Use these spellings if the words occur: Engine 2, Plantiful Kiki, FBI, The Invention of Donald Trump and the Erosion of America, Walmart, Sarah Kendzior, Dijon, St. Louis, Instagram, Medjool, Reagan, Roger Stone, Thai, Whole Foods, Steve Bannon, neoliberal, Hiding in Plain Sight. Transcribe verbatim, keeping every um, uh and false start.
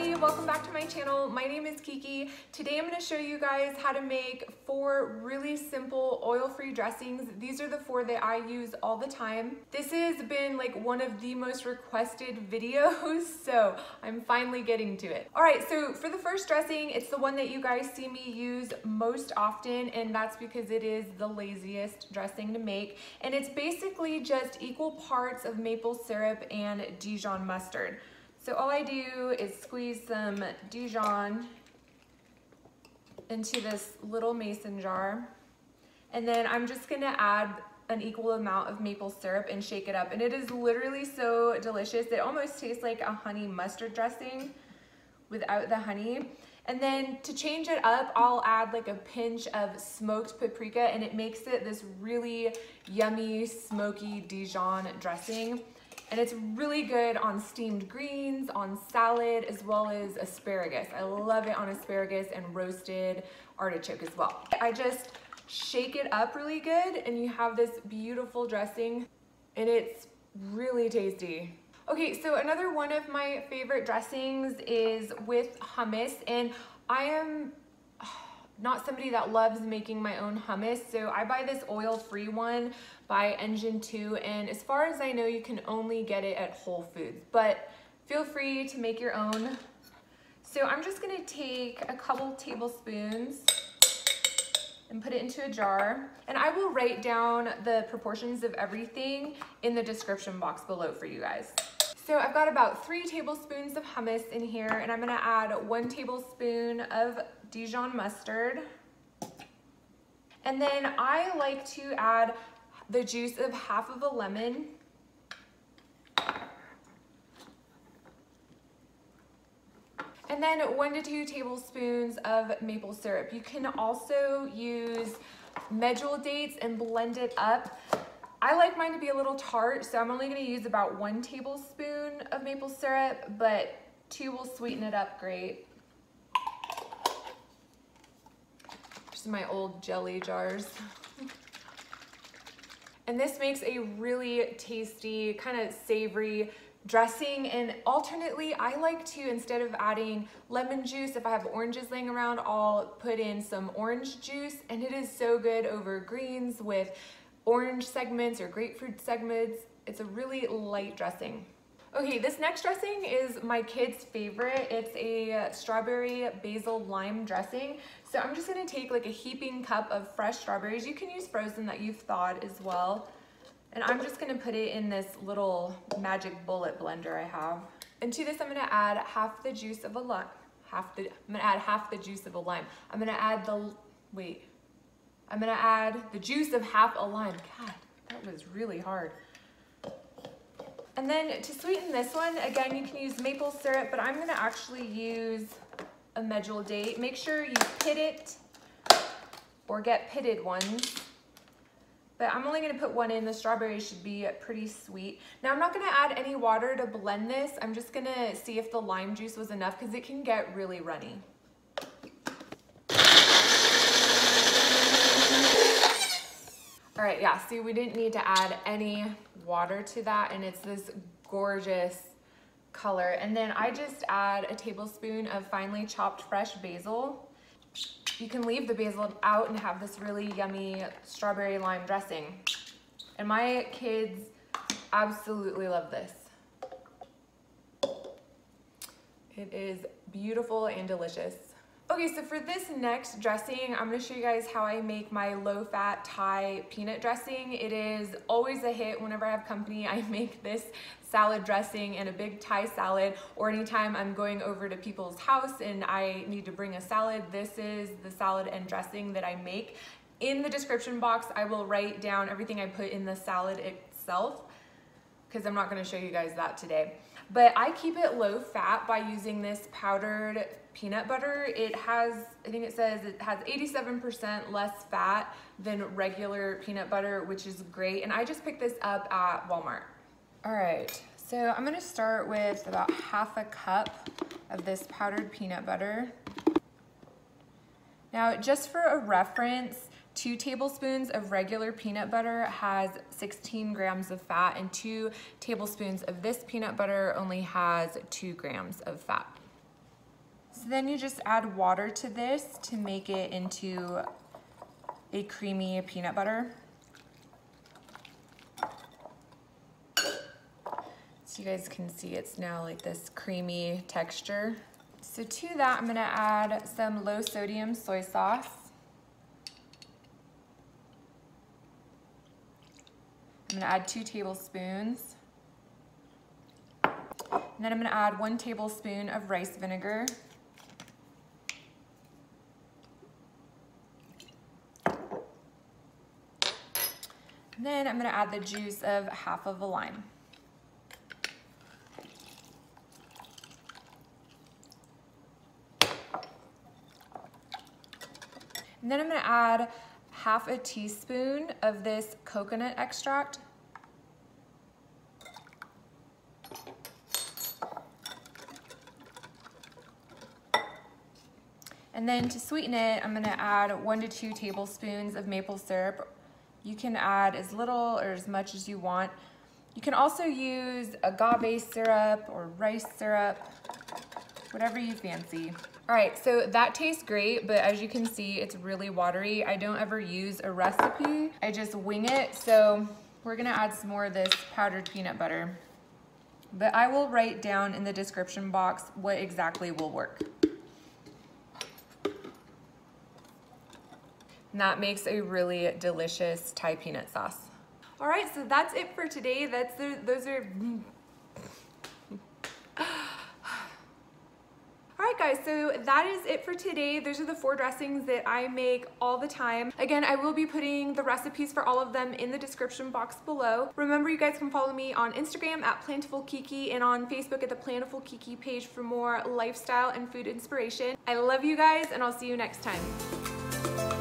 everybody, welcome back to my channel. My name is Kiki. Today I'm going to show you guys how to make four really simple oil-free dressings. These are the four that I use all the time. This has been like one of the most requested videos, so I'm finally getting to it. Alright, so for the first dressing, it's the one that you guys see me use most often, and that's because it is the laziest dressing to make, and it's basically just equal parts of maple syrup and Dijon mustard. So all I do is squeeze some Dijon into this little mason jar, and then I'm just gonna add an equal amount of maple syrup and shake it up. And it is literally so delicious. It almost tastes like a honey mustard dressing without the honey. And then to change it up, I'll add like a pinch of smoked paprika, and it makes it this really yummy, smoky Dijon dressing. And it's really good on steamed greens, on salad, as well as asparagus. I love it on asparagus and roasted artichoke as well. I just shake it up really good, and you have this beautiful dressing, and it's really tasty. Okay, so another one of my favorite dressings is with hummus, and I am not somebody that loves making my own hummus, so I buy this oil-free one by Engine two, and as far as I know, you can only get it at Whole Foods, but feel free to make your own. So I'm just gonna take a couple tablespoons and put it into a jar, and I will write down the proportions of everything in the description box below for you guys. So I've got about three tablespoons of hummus in here, and I'm gonna add one tablespoon of Dijon mustard. And then I like to add the juice of half of a lemon. And then one to two tablespoons of maple syrup. You can also use medjool dates and blend it up. I like mine to be a little tart, so I'm only gonna use about one tablespoon of maple syrup, but two will sweeten it up great. Just my old jelly jars. And this makes a really tasty, kind of savory dressing, and alternately, I like to, instead of adding lemon juice, if I have oranges laying around, I'll put in some orange juice, and it is so good over greens with orange segments or grapefruit segments. It's a really light dressing. Okay, this next dressing is my kids' favorite. It's a strawberry basil lime dressing. So I'm just gonna take like a heaping cup of fresh strawberries. You can use frozen that you've thawed as well. And I'm just gonna put it in this little magic bullet blender I have. And to this, I'm gonna add half the juice of a lime. Half the, I'm gonna add half the juice of a lime. I'm gonna add the, wait. I'm gonna add the juice of half a lime. God, that was really hard. And then to sweeten this one, again, you can use maple syrup, but I'm gonna actually use a medjool date. Make sure you pit it or get pitted ones. But I'm only gonna put one in. The strawberry should be pretty sweet. Now I'm not gonna add any water to blend this. I'm just gonna see if the lime juice was enough, because it can get really runny. All right, yeah, see, we didn't need to add any water to that, and it's this gorgeous color. And then I just add a tablespoon of finely chopped fresh basil. You can leave the basil out and have this really yummy strawberry lime dressing. And my kids absolutely love this. It is beautiful and delicious. Okay, so for this next dressing, I'm gonna show you guys how I make my low-fat Thai peanut dressing. It is always a hit whenever I have company. I make this salad dressing and a big Thai salad, or anytime I'm going over to people's house and I need to bring a salad, this is the salad and dressing that I make. In the description box, I will write down everything I put in the salad itself, because I'm not gonna show you guys that today. But I keep it low fat by using this powdered peanut butter. It has, I think it says it has eighty-seven percent less fat than regular peanut butter, which is great. And I just picked this up at Walmart. All right, so I'm gonna start with about half a cup of this powdered peanut butter. Now, just for a reference, two tablespoons of regular peanut butter has sixteen grams of fat, and two tablespoons of this peanut butter only has two grams of fat. So then you just add water to this to make it into a creamy peanut butter. So you guys can see it's now like this creamy texture. So to that, I'm gonna add some low sodium soy sauce. I'm gonna add two tablespoons. And then I'm gonna add one tablespoon of rice vinegar. And then I'm gonna add the juice of half of a lime. And then I'm gonna add half a teaspoon of this coconut extract. And then to sweeten it, I'm gonna add one to two tablespoons of maple syrup. You can add as little or as much as you want. You can also use agave syrup or rice syrup, whatever you fancy. All right, so that tastes great, but as you can see, it's really watery. I don't ever use a recipe. I just wing it. So we're gonna add some more of this powdered peanut butter, but I will write down in the description box what exactly will work. And that makes a really delicious Thai peanut sauce. All right, so that's it for today. That's the, those are. All right, guys, so that is it for today. Those are the four dressings that I make all the time. Again, I will be putting the recipes for all of them in the description box below. Remember, you guys can follow me on Instagram at Plantiful Kiki and on Facebook at the Plantiful Kiki page for more lifestyle and food inspiration. I love you guys, and I'll see you next time.